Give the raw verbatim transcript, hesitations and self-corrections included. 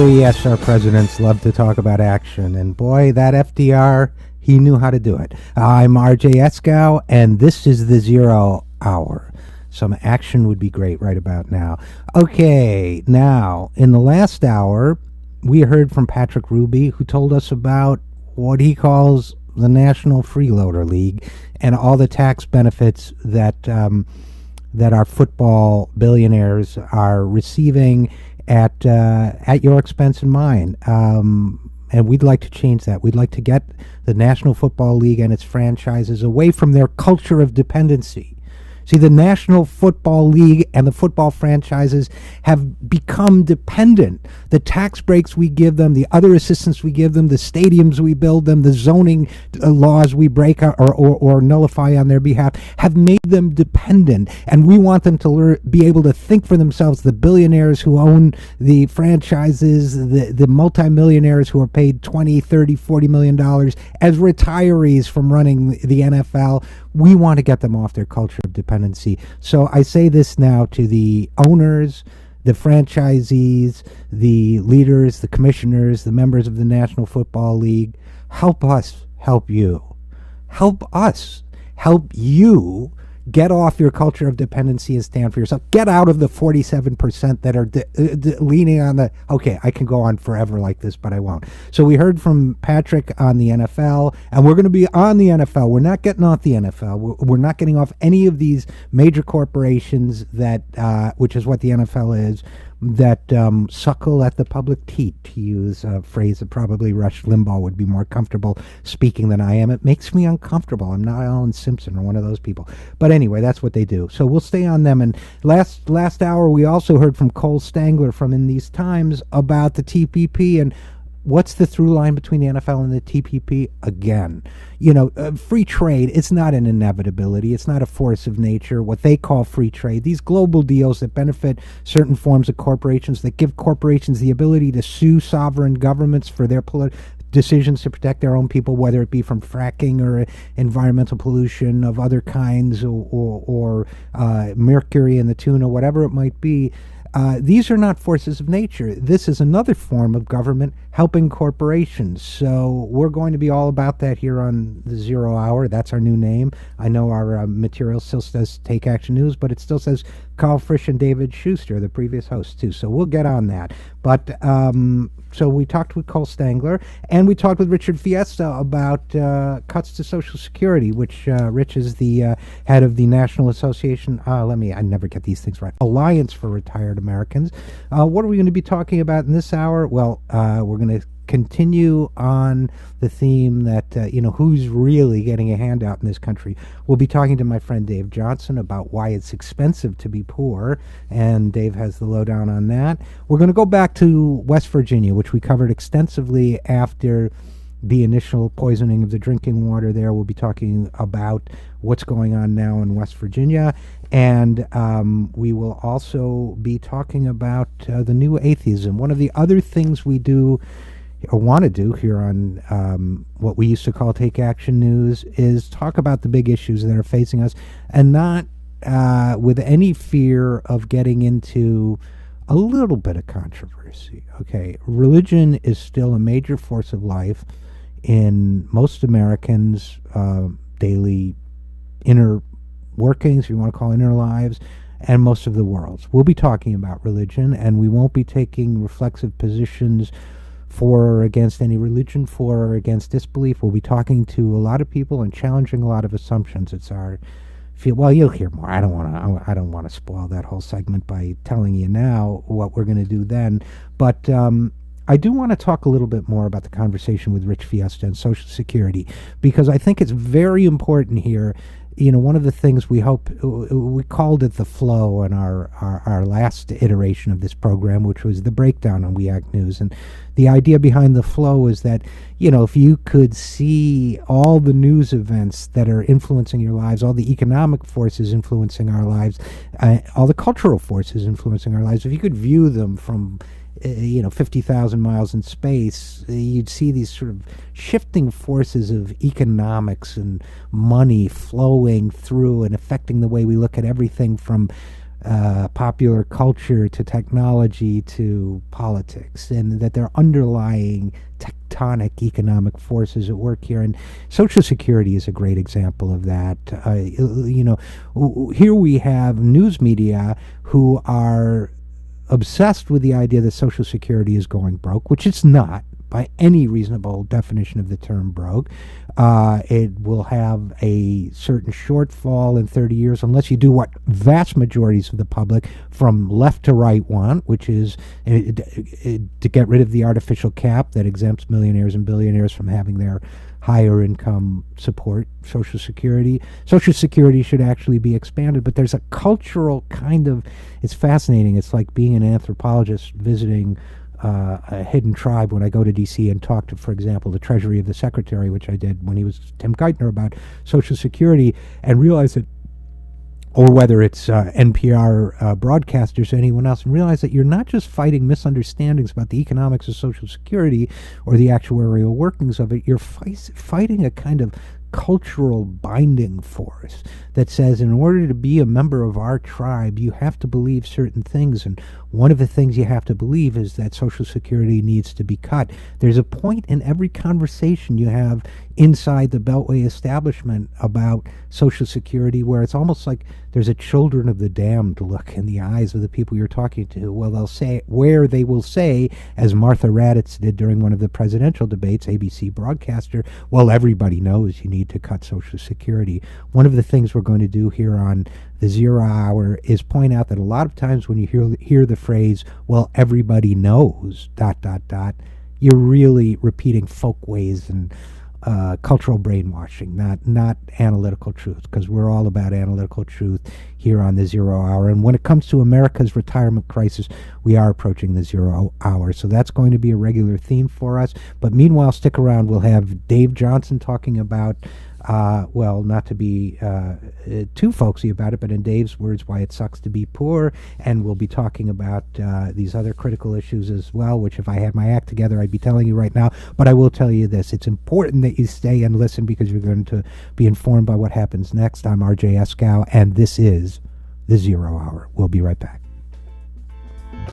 Oh, yes, our presidents love to talk about action. And boy, that F D R, he knew how to do it. I'm R J Eskow, and this is The Zero Hour. Some action would be great right about now. Okay, now, in the last hour, we heard from Patrick Ruby, who told us about what he calls the National Freeloader League and all the tax benefits that um, that our football billionaires are receiving at uh, at your expense and mine. Um, and we'd like to change that. We'd like to get the National Football League and its franchises away from their culture of dependency. See, the National Football League and the football franchises have become dependent. The tax breaks we give them, the other assistance we give them, the stadiums we build them, the zoning uh, laws we break or, or, or nullify on their behalf have made them dependent. And we want them to learn, be able to think for themselves, the billionaires who own the franchises, the, the multimillionaires who are paid twenty, thirty, forty million dollars as retirees from running the N F L. We want to get them off their culture of dependency. So I say this now to the owners, the franchisees, the leaders, the commissioners, the members of the National Football League. Help us help you. Help us help you get off your culture of dependency and stand for yourself. Get out of the forty-seven percent that are de- de- leaning on the, okay, I can go on forever like this, but I won't. So we heard from Patrick on the N F L, and we're going to be on the N F L. We're not getting off the N F L. We're, we're not getting off any of these major corporations that, uh, which is what the N F L is, that um, suckle at the public teat, to use a phrase that probably Rush Limbaugh would be more comfortable speaking than I am. It makes me uncomfortable. I'm not Alan Simpson or one of those people. But anyway, that's what they do. So we'll stay on them. And last last hour, we also heard from Cole Stangler from In These Times about the T P P and what's the through line between the N F L and the T P P again? You know, uh, free trade, it's not an inevitability. It's not a force of nature, what they call free trade. These global deals that benefit certain forms of corporations, that give corporations the ability to sue sovereign governments for their political decisions to protect their own people, whether it be from fracking or environmental pollution of other kinds or, or, or uh, mercury in the tuna, whatever it might be. Uh, these are not forces of nature. This is another form of government helping corporations. So we're going to be all about that here on The Zero Hour. That's our new name. I know our uh, material still says Take Action News, but it still says Carl Frisch and David Schuster, the previous hosts, too. So we'll get on that. But um, so we talked with Cole Stangler, and we talked with Richard Fiesta about uh, cuts to Social Security, which uh, Rich is the uh, head of the National Association. Uh, let me, I never get these things right. Alliance for Retired Americans. Uh, what are we going to be talking about in this hour? Well, uh, we're going to continue on the theme that, uh, you know, who's really getting a handout in this country. We'll be talking to my friend Dave Johnson about why it's expensive to be poor, and Dave has the lowdown on that. We're going to go back to West Virginia, which we covered extensively after the initial poisoning of the drinking water there. We'll be talking about what's going on now in West Virginia. And um, we will also be talking about uh, the new atheism. One of the other things we do or want to do here on um, what we used to call Take Action News is talk about the big issues that are facing us and not uh, with any fear of getting into a little bit of controversy. Okay, religion is still a major force of life in most Americans' uh, daily inner workings, if you want to call it inner lives, and most of the world's. We'll be talking about religion, and we won't be taking reflexive positions for or against any religion, for or against disbelief. We'll be talking to a lot of people and challenging a lot of assumptions. It's our field. Well, you'll hear more. I don't want to. I don't want to spoil that whole segment by telling you now what we're going to do then. But um, I do want to talk a little bit more about the conversation with Rich Fiesta and Social Security, because I think it's very important here. You know, one of the things we hope, we called it the flow in our, our, our last iteration of this program, which was the breakdown on We Act News. And the idea behind the flow is that, you know, if you could see all the news events that are influencing your lives, all the economic forces influencing our lives, uh, all the cultural forces influencing our lives, if you could view them from Uh, you know, fifty thousand miles in space, uh, you'd see these sort of shifting forces of economics and money flowing through and affecting the way we look at everything from uh, popular culture to technology to politics, and that there are underlying tectonic economic forces at work here. And Social Security is a great example of that. Uh, you know, here we have news media who are obsessed with the idea that Social Security is going broke, which it's not by any reasonable definition of the term broke. Uh, it will have a certain shortfall in thirty years unless you do what vast majorities of the public from left to right want, which is it, it, it, to get rid of the artificial cap that exempts millionaires and billionaires from having their higher income support Social Security. Social Security should actually be expanded, but there's a cultural kind of, it's fascinating. It's like being an anthropologist visiting Uh, a hidden tribe when I go to D C and talk to, for example, the Treasury of the Secretary, which I did when he was Tim Geithner, about Social Security, and realize that, or whether it's uh, N P R uh, broadcasters or anyone else, and realize that you're not just fighting misunderstandings about the economics of Social Security or the actuarial workings of it, you're fi- fighting a kind of cultural binding force that says in order to be a member of our tribe you have to believe certain things, and one of the things you have to believe is that Social Security needs to be cut. There's a point in every conversation you have inside the Beltway establishment about Social Security where it's almost like there's a children of the damned look in the eyes of the people you're talking to. Well, they'll say, where they will say, as Martha Raddatz did during one of the presidential debates, A B C broadcaster, well, everybody knows you need to cut Social Security. One of the things we're going to do here on The Zero Hour is point out that a lot of times when you hear, hear the phrase, well, everybody knows, dot, dot, dot, you're really repeating folkways and Uh, cultural brainwashing, not not analytical truth, because we're all about analytical truth here on The Zero Hour. And when it comes to America's retirement crisis, we are approaching The Zero Hour. So that's going to be a regular theme for us. But meanwhile, stick around. We'll have Dave Johnson talking about, uh, well, not to be uh, too folksy about it, but in Dave's words, why it sucks to be poor. And we'll be talking about uh, these other critical issues as well, which if I had my act together, I'd be telling you right now. But I will tell you this. It's important that you stay and listen because you're going to be informed by what happens next. I'm R J Eskow, and this is The Zero Hour. We'll be right back.